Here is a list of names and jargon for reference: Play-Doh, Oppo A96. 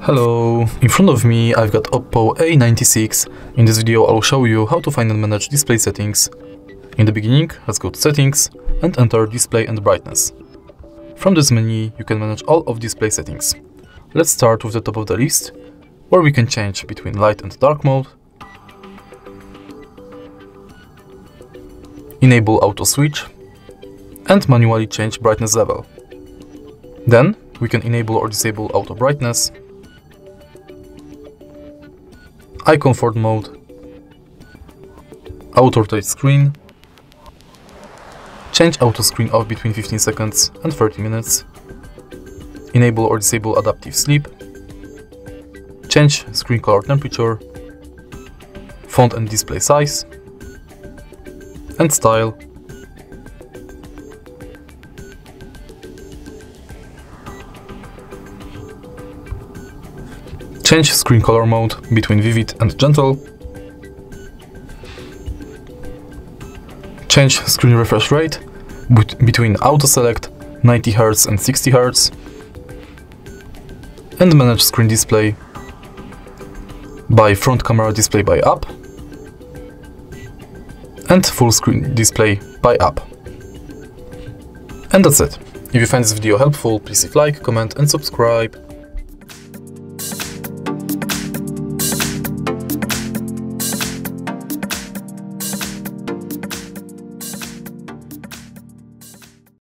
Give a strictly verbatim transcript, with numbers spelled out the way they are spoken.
Hello! In front of me I've got Oppo A ninety-six. In this video I'll show you how to find and manage display settings. In the beginning, let's go to settings and enter display and brightness. From this menu you can manage all of display settings. Let's start with the top of the list, where we can change between light and dark mode, enable auto switch, and manually change brightness level. Then we can enable or disable auto brightness, eye comfort mode, auto rotate screen, change auto screen off between fifteen seconds and thirty minutes, enable or disable adaptive sleep, change screen color temperature, font and display size, and style. Change screen color mode between vivid and gentle. Change screen refresh rate between auto select, ninety hertz and sixty hertz. And manage screen display by front camera display by app and full screen display by app. And that's it. If you find this video helpful, please leave a like, comment and subscribe.